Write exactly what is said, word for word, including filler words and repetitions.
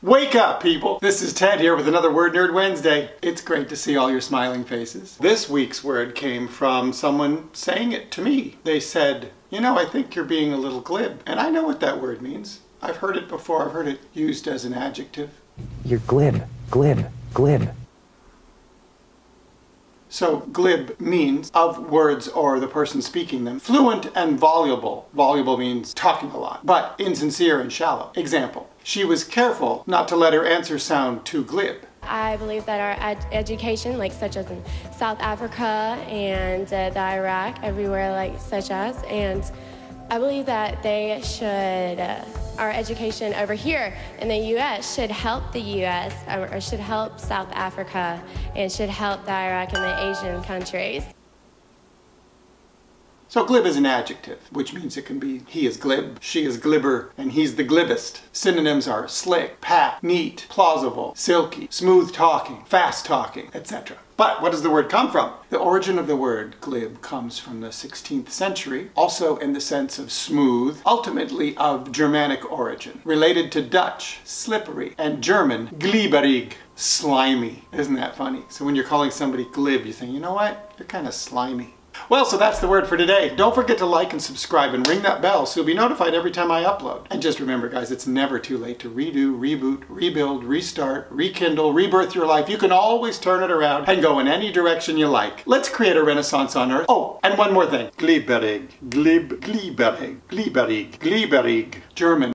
Wake up, people! This is Ted here with another Word Nerd Wednesday. It's great to see all your smiling faces. This week's word came from someone saying it to me. They said, you know, I think you're being a little glib. And I know what that word means. I've heard it before. I've heard it used as an adjective. You're glib, glib, glib. So glib means of words or the person speaking them. Fluent and voluble. Voluble means talking a lot, but insincere and shallow. Example, she was careful not to let her answer sound too glib. I believe that our ed education, like such as in South Africa and uh, the Iraq, everywhere like such as, and I believe that they should, uh, our education over here in the U S should help the U S or, or should help South Africa and should help the Iraq and the Asian countries. So glib is an adjective, which means it can be he is glib, she is glibber, and he's the glibbest. Synonyms are slick, pat, neat, plausible, silky, smooth talking, fast talking, et cetera. But what does the word come from? The origin of the word glib comes from the sixteenth century, also in the sense of smooth, ultimately of Germanic origin, related to Dutch, slippery, and German, glibberig, slimy. Isn't that funny? So when you're calling somebody glib, you think, you know what? You're kind of slimy. Well, so that's the word for today. Don't forget to like and subscribe and ring that bell so you'll be notified every time I upload. And just remember, guys, it's never too late to redo, reboot, rebuild, restart, rekindle, rebirth your life. You can always turn it around and go in any direction you like. Let's create a renaissance on Earth. Oh, and one more thing. Glibberig. Glib. Glibberig. Glibberig. Glibberig. German.